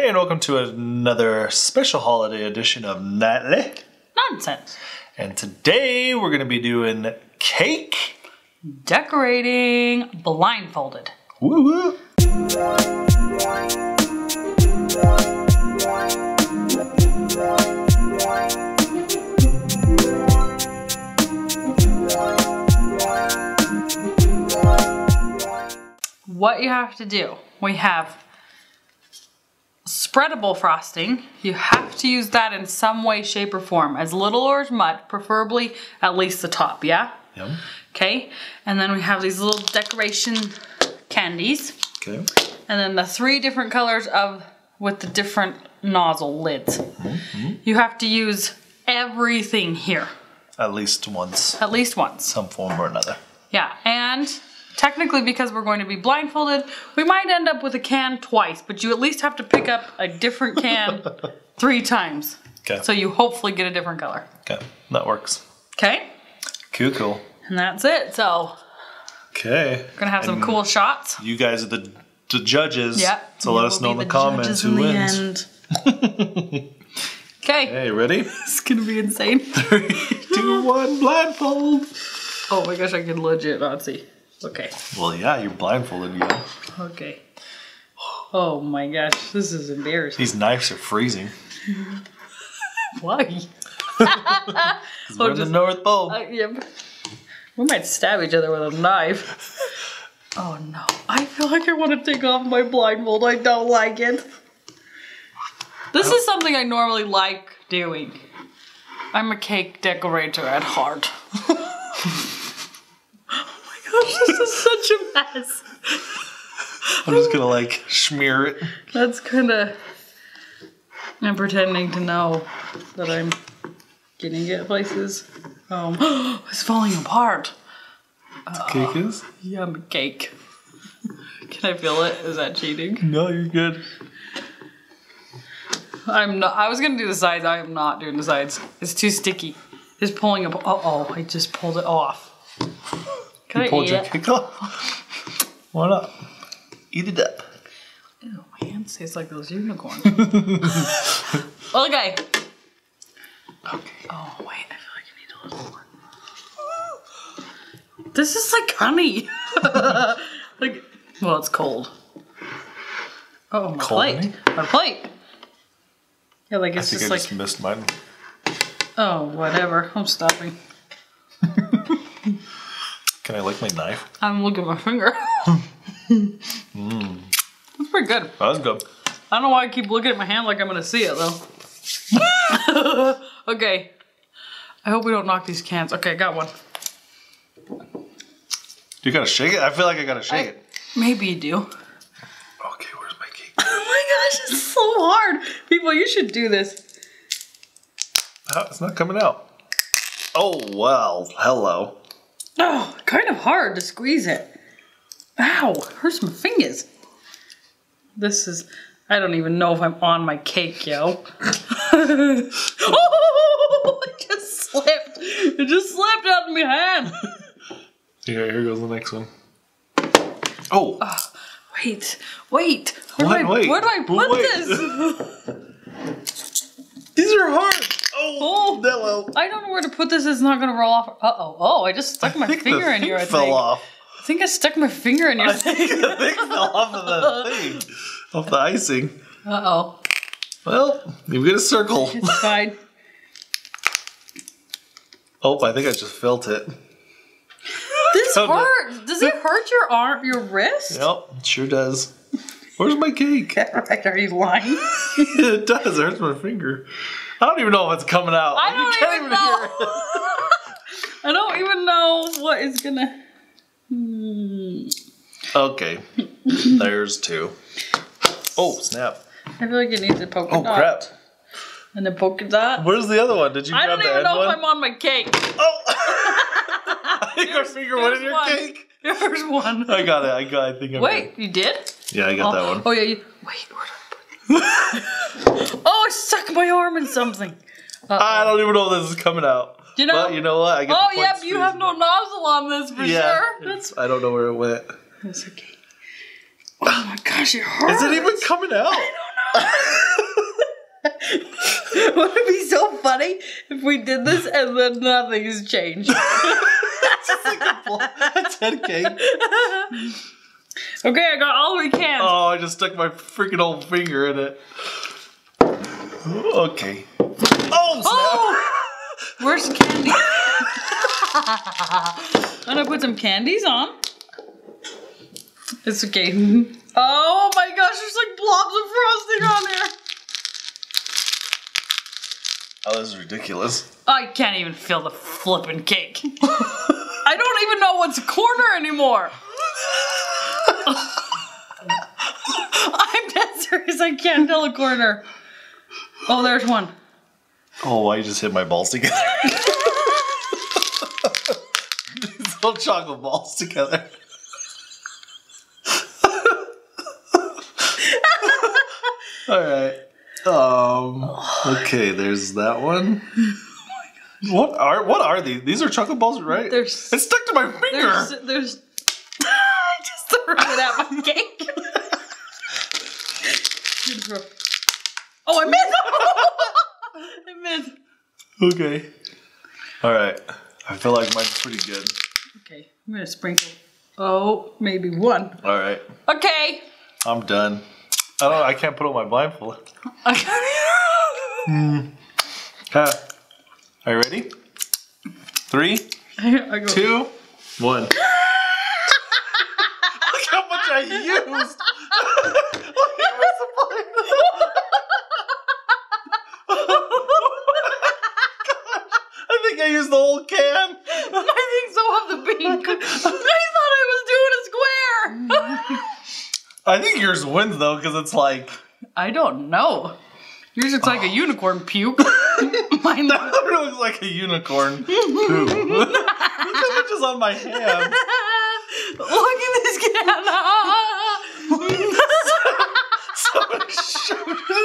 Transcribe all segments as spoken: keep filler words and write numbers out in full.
Hey, and welcome to another special holiday edition of Nightly Nonsense. And today we're going to be doing cake decorating blindfolded. Woo woo! What you have to do, we have spreadable frosting. You have to use that in some way, shape, or form, as little or as much, preferably at least the top, yeah? Yep. Okay, and then we have these little decoration candies. Okay. And then the three different colors of, with the different nozzle lids. Mm-hmm. You have to use everything here. At least once. At least once. Some form or another. Yeah, and technically, because we're going to be blindfolded, we might end up with a can twice, but you at least have to pick up a different can three times. Okay. So you hopefully get a different color. Okay, that works. Okay. Cool, cool. And that's it, so. Okay. We're gonna have some and cool shots. You guys are the, the judges. Yep. So you let us know in the, the comments who wins. Okay. Hey, ready? It's gonna be insane. Three, two, one, blindfold. Oh my gosh, I can legit not see. Okay. Well, yeah, you're blindfolded, you know. Okay. Oh my gosh, this is embarrassing. These knives are freezing. Why? Because we're in the North Pole. Uh, yep. We might stab each other with a knife. Oh no. I feel like I want to take off my blindfold. I don't like it. This is something I normally like doing. I'm a cake decorator at heart. This is such a mess. I'm just gonna like smear it. That's kinda, I'm pretending to know that I'm getting it places. Um, it's falling apart. Uh, cake is? Yum cake. Can I feel it? Is that cheating? No, you're good. I'm not, I was gonna do the sides, I am not doing the sides. It's too sticky. It's pulling up, uh oh, I just pulled it off. Can you pulled your cake off? Why not? Eat it up. Ew, my hands taste like those unicorns. Okay. Okay. Oh, wait. I feel like I need a little more. This is like honey. Like, well, it's cold. Oh, my cold plate. Honey? My plate. Yeah, like it's I think just I like. I just missed mine. Oh, whatever. I'm stopping. Can I lick my knife? I'm looking at my finger. Mm. That's pretty good. That was good. I don't know why I keep looking at my hand like I'm gonna see it though. Okay. I hope we don't knock these cans. Okay, I got one. You gotta shake it? I feel like I gotta shake I, it. Maybe you do. Okay, where's my cake? Oh my gosh, it's so hard. People, you should do this. Oh, it's not coming out. Oh, well, hello. Oh, kind of hard to squeeze it. Ow, hurts my fingers. This is, I don't even know if I'm on my cake, yo. Oh, it just slipped. It just slipped out of my hand. Yeah, here goes the next one. Oh. Uh, wait, wait. Where, what, do, I, wait. where do I put wait. this? These are hard. Oh, Dello. I don't know where to put this. It's not going to roll off. Uh-oh. Oh, I just stuck I my finger in here, I think. fell off. I think I stuck my finger in your I thing. Think the thing fell off of the thing. Off the icing. Uh-oh. Well, you've got a circle. It's fine. Oh, I think I just felt it. This hurts. Does it hurt your arm, your wrist? Yep, it sure does. Where's my cake? Right, are you lying? It does. It hurts my finger. I don't even know if it's coming out. I don't even, even know. I don't even know what is gonna. Okay. There's two. Oh snap! I feel like it needs a polka oh, dot. Oh crap! And a polka dot. Where's the other one? Did you? I grab don't the even know one? if I'm on my cake. Oh! I think here's, I figured what is your cake? Here's one. I got it. I got. I think I. Wait, right. you did? Yeah, I got oh. that one. Oh yeah. You, wait. Where oh, I stuck my arm in something. Uh -oh. I don't even know if this is coming out. You know, but you know what? I get oh, yep, you have no nozzle on this for yeah, sure. That's, I don't know where it went. It's okay. Oh my gosh, it hurts. Is it even coming out? I don't know. Wouldn't it be so funny if we did this and then nothing has changed? It's just like a block. That's head cake. Okay, I got all we can. Oh, I just stuck my freaking old finger in it. Okay. Oh, snap. Oh! Where's the candy? I'm gonna put some candies on. It's okay. Oh my gosh, there's like blobs of frosting on there. Oh, this is ridiculous. I can't even feel the flippin' cake. I don't even know what's a corner anymore. I'm dead serious, I can't tell a corner. Oh, there's one. Oh, I just hit my balls together. These little chocolate balls together. Alright. Um, okay, there's that one. Oh my gosh. What are what are these? These are chocolate balls, right? They're, it's stuck to my finger. There's, there's I just threw it at my cake. Oh, I missed! I missed. Okay. Alright. I feel like mine's pretty good. Okay, I'm gonna sprinkle. Oh, maybe one. Alright. Okay. I'm done. I don't. I can't put on my blindfold. mm. uh, are you ready? Three, I go. two, one. Look how much I used. Look at my supply. I think I used the whole can. I think so of the pink. I thought I was doing a square. I think yours wins though, because it's like... I don't know. Yours looks oh. like a unicorn puke. Mine that looks like a unicorn poop. Look how much is on my hand. Look at this can. Someone showed it.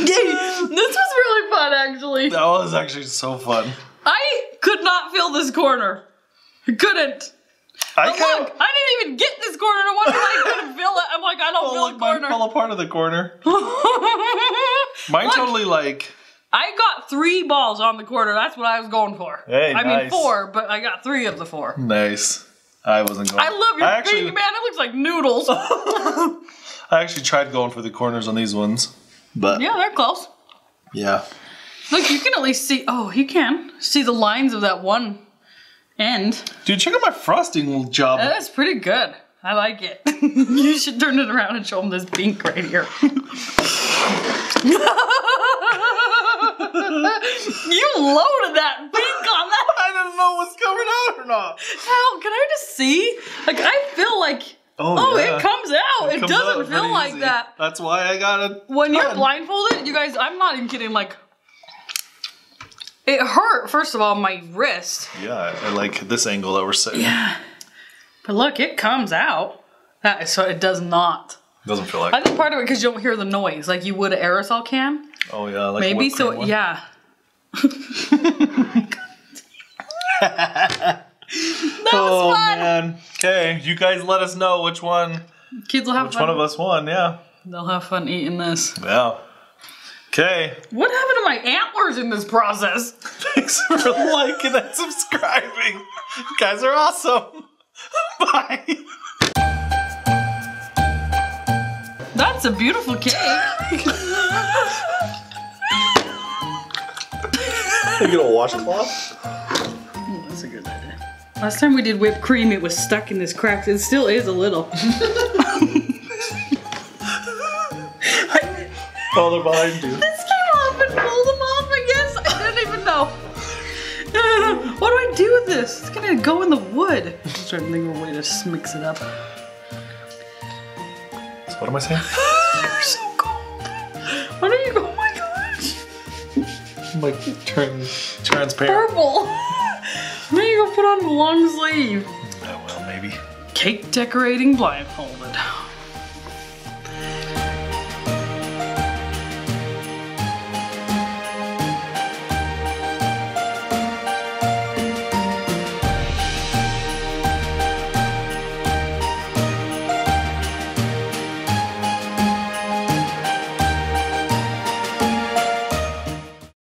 Yay, this was really fun, actually. That was actually so fun. I could not feel this corner. I couldn't. I oh, look, I didn't even get this corner. No wonder I couldn't feel it. I'm like, I don't oh, feel look, the corner. Mine fell apart of the corner. Mine look, totally like. I got three balls on the corner. That's what I was going for. Hey, I nice. mean four, but I got three of the four. Nice. I wasn't going. I love your I thing, actually, man. It looks like noodles. I actually tried going for the corners on these ones, but yeah, they're close. Yeah. Look, you can at least see. Oh, you can see the lines of that one. And dude, check out my frosting job. That's pretty good. I like it. You should turn it around and show them this pink right here. You loaded that pink on that. I don't know what's coming out or not. How can I just see? Like I feel like oh, oh yeah. it comes out. It, it comes doesn't out feel like easy. that. That's why I got it. When you're blindfolded, you guys, I'm not even kidding. Like. It hurt, first of all, my wrist. Yeah, I like this angle that we're sitting. Yeah. But look, it comes out. That is, so it does not. It doesn't feel like I think part of it because you don't hear the noise, like you would an aerosol can. Oh, yeah. Like Maybe, a so, one. yeah. That was oh, fun. Man. Okay, you guys let us know which one. Kids will have which fun. Which one of us won, yeah. They'll have fun eating this. Yeah. Okay. What happened to my antlers in this process? Thanks for liking and subscribing. You guys are awesome. Bye. That's a beautiful cake. Are you gonna wash it off? Oh, that's a good idea. Last time we did whipped cream, it was stuck in this crack. It still is a little. Oh, they're behind you. This came off and pulled them off, I guess. I didn't even know. What do I do with this? It's gonna go in the wood. I'm just trying to think of a way to mix it up. So what am I saying? You're so cold. Why don't you go, oh my gosh. I'm like turn, transparent. Purple. Maybe you go put on the long sleeve. I will, maybe. Cake decorating blindfold.